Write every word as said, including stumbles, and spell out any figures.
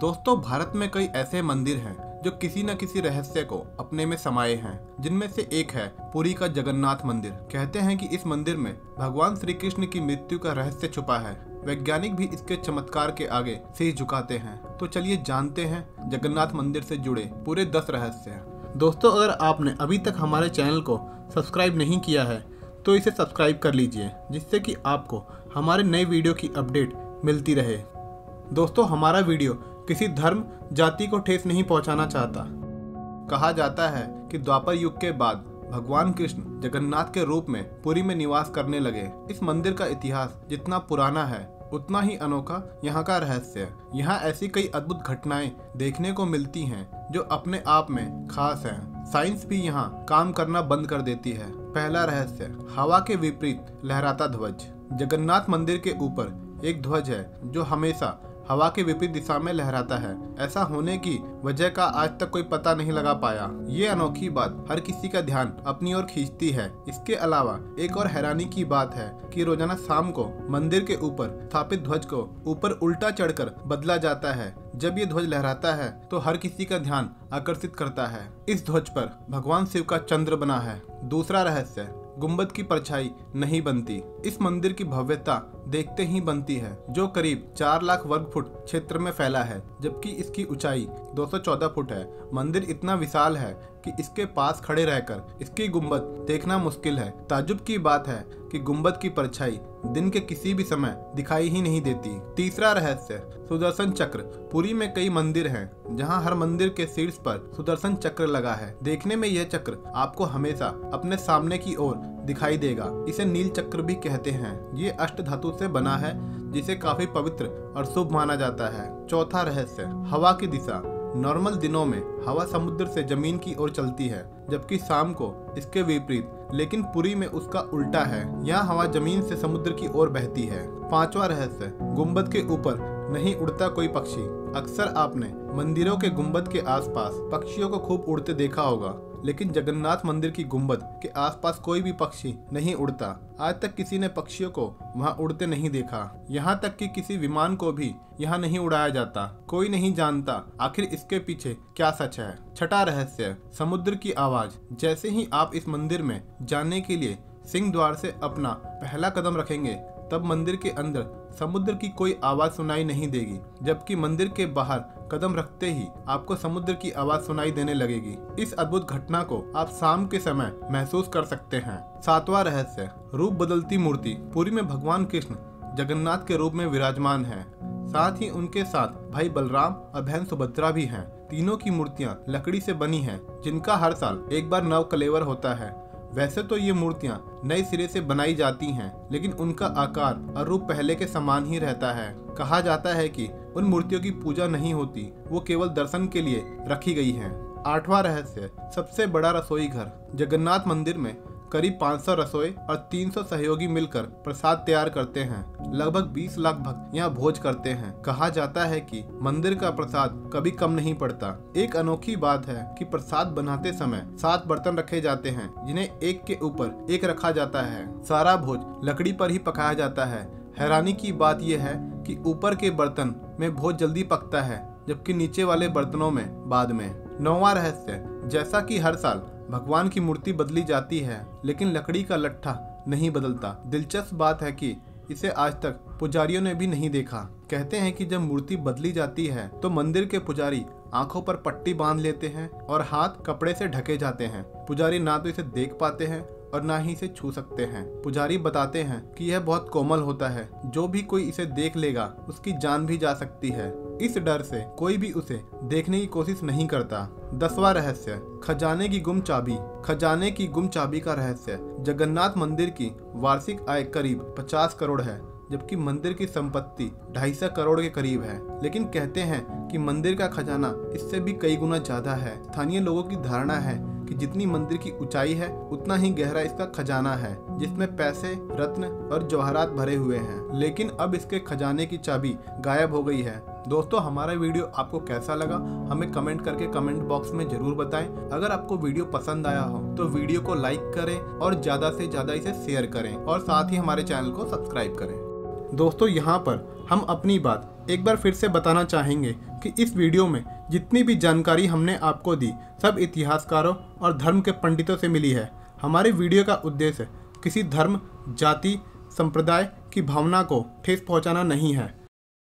दोस्तों, भारत में कई ऐसे मंदिर हैं जो किसी न किसी रहस्य को अपने में समाये हैं। जिनमें से एक है पुरी का जगन्नाथ मंदिर। कहते हैं कि इस मंदिर में भगवान श्री कृष्ण की मृत्यु का रहस्य छुपा है। वैज्ञानिक भी इसके चमत्कार के आगे सिर झुकाते हैं। तो चलिए जानते हैं जगन्नाथ मंदिर से जुड़े पूरे दस रहस्य। दोस्तों, अगर आपने अभी तक हमारे चैनल को सब्सक्राइब नहीं किया है तो इसे सब्सक्राइब कर लीजिए, जिससे कि आपको हमारे नए वीडियो की अपडेट मिलती रहे। दोस्तों, हमारा वीडियो किसी धर्म जाति को ठेस नहीं पहुंचाना चाहता। कहा जाता है कि द्वापर युग के बाद भगवान कृष्ण जगन्नाथ के रूप में पुरी में निवास करने लगे। इस मंदिर का इतिहास जितना पुराना है उतना ही अनोखा यहाँ का रहस्य। यहाँ ऐसी कई अद्भुत घटनाएं देखने को मिलती हैं जो अपने आप में खास हैं। साइंस भी यहाँ काम करना बंद कर देती है। पहला रहस्य, हवा के विपरीत लहराता ध्वज। जगन्नाथ मंदिर के ऊपर एक ध्वज है जो हमेशा हवा के विपरीत दिशा में लहराता है। ऐसा होने की वजह का आज तक कोई पता नहीं लगा पाया। ये अनोखी बात हर किसी का ध्यान अपनी ओर खींचती है। इसके अलावा एक और हैरानी की बात है कि रोजाना शाम को मंदिर के ऊपर स्थापित ध्वज को ऊपर उल्टा चढ़कर बदला जाता है। जब ये ध्वज लहराता है तो हर किसी का ध्यान आकर्षित करता है। इस ध्वज पर भगवान शिव का चंद्र बना है। दूसरा रहस्य, गुंबद की परछाई नहीं बनती। इस मंदिर की भव्यता देखते ही बनती है, जो करीब चार लाख वर्ग फुट क्षेत्र में फैला है, जबकि इसकी ऊंचाई दो सौ चौदह फुट है। मंदिर इतना विशाल है कि इसके पास खड़े रहकर इसकी गुंबद देखना मुश्किल है। ताज्जुब की बात है कि गुंबद की परछाई दिन के किसी भी समय दिखाई ही नहीं देती। तीसरा रहस्य, सुदर्शन चक्र। पुरी में कई मंदिर हैं, जहां हर मंदिर के शीर्ष पर सुदर्शन चक्र लगा है। देखने में यह चक्र आपको हमेशा अपने सामने की ओर दिखाई देगा। इसे नील चक्र भी कहते हैं। ये अष्ट धातु से बना है, जिसे काफी पवित्र और शुभ माना जाता है। चौथा रहस्य, हवा की दिशा। नॉर्मल दिनों में हवा समुद्र से जमीन की ओर चलती है, जबकि शाम को इसके विपरीत, लेकिन पुरी में उसका उल्टा है। यहाँ हवा जमीन से समुद्र की ओर बहती है। पांचवा रहस्य, गुंबद के ऊपर नहीं उड़ता कोई पक्षी। अक्सर आपने मंदिरों के गुंबद के आसपास पक्षियों को खूब उड़ते देखा होगा, लेकिन जगन्नाथ मंदिर की गुंबद के आसपास कोई भी पक्षी नहीं उड़ता। आज तक किसी ने पक्षियों को वहाँ उड़ते नहीं देखा। यहाँ तक कि किसी विमान को भी यहाँ नहीं उड़ाया जाता। कोई नहीं जानता आखिर इसके पीछे क्या सच है। छठा रहस्य, समुद्र की आवाज। जैसे ही आप इस मंदिर में जाने के लिए सिंह द्वार से अपना पहला कदम रखेंगे, तब मंदिर के अंदर समुद्र की कोई आवाज सुनाई नहीं देगी, जबकि मंदिर के बाहर कदम रखते ही आपको समुद्र की आवाज सुनाई देने लगेगी। इस अद्भुत घटना को आप शाम के समय महसूस कर सकते हैं। सातवां रहस्य, रूप बदलती मूर्ति। पुरी में भगवान कृष्ण जगन्नाथ के रूप में विराजमान हैं। साथ ही उनके साथ भाई बलराम और बहन सुभद्रा भी हैं। तीनों की मूर्तियां लकड़ी से बनी हैं, जिनका हर साल एक बार नव कलेवर होता है। वैसे तो ये मूर्तियां नए सिरे से बनाई जाती हैं, लेकिन उनका आकार और रूप पहले के समान ही रहता है। कहा जाता है कि उन मूर्तियों की पूजा नहीं होती, वो केवल दर्शन के लिए रखी गई हैं। आठवां रहस्य, सबसे बड़ा रसोई घर। जगन्नाथ मंदिर में करीब पाँच सौ रसोई और तीन सौ सहयोगी मिलकर प्रसाद तैयार करते हैं। लगभग बीस लाख भक्त यहाँ भोज करते हैं। कहा जाता है कि मंदिर का प्रसाद कभी कम नहीं पड़ता। एक अनोखी बात है कि प्रसाद बनाते समय सात बर्तन रखे जाते हैं, जिन्हें एक के ऊपर एक रखा जाता है। सारा भोज लकड़ी पर ही पकाया जाता है। हैरानी की बात यह है कि ऊपर के बर्तन में भोज जल्दी पकता है, जबकि नीचे वाले बर्तनों में बाद में। नौवां रहस्य, जैसा कि हर साल भगवान की मूर्ति बदली जाती है, लेकिन लकड़ी का लट्ठा नहीं बदलता। दिलचस्प बात है कि इसे आज तक पुजारियों ने भी नहीं देखा। कहते हैं कि जब मूर्ति बदली जाती है तो मंदिर के पुजारी आंखों पर पट्टी बांध लेते हैं और हाथ कपड़े से ढके जाते हैं। पुजारी ना तो इसे देख पाते हैं और ना ही इसे छू सकते हैं। पुजारी बताते हैं कि यह बहुत कोमल होता है, जो भी कोई इसे देख लेगा उसकी जान भी जा सकती है। इस डर से कोई भी उसे देखने की कोशिश नहीं करता। दसवां रहस्य, खजाने की गुम चाबी। खजाने की गुम चाबी का रहस्य। जगन्नाथ मंदिर की वार्षिक आय करीब पचास करोड़ है, जबकि मंदिर की संपत्ति ढाई सौ करोड़ के करीब है, लेकिन कहते हैं कि मंदिर का खजाना इससे भी कई गुना ज्यादा है। स्थानीय लोगों की धारणा है कि जितनी मंदिर की ऊंचाई है उतना ही गहरा इसका खजाना है, जिसमें पैसे, रत्न और जवाहरात भरे हुए हैं। लेकिन अब इसके खजाने की चाबी गायब हो गई है। दोस्तों, हमारा वीडियो आपको कैसा लगा हमें कमेंट करके कमेंट बॉक्स में जरूर बताएं। अगर आपको वीडियो पसंद आया हो तो वीडियो को लाइक करें और ज्यादा से ज्यादा इसे शेयर करें, और साथ ही हमारे चैनल को सब्सक्राइब करें। दोस्तों यहाँ पर हम अपनी बात एक बार फिर से बताना चाहेंगे कि इस वीडियो में जितनी भी जानकारी हमने आपको दी सब इतिहासकारों और धर्म के पंडितों से मिली है। हमारे वीडियो का उद्देश्य किसी धर्म, जाति, संप्रदाय की भावना को ठेस पहुँचाना नहीं है।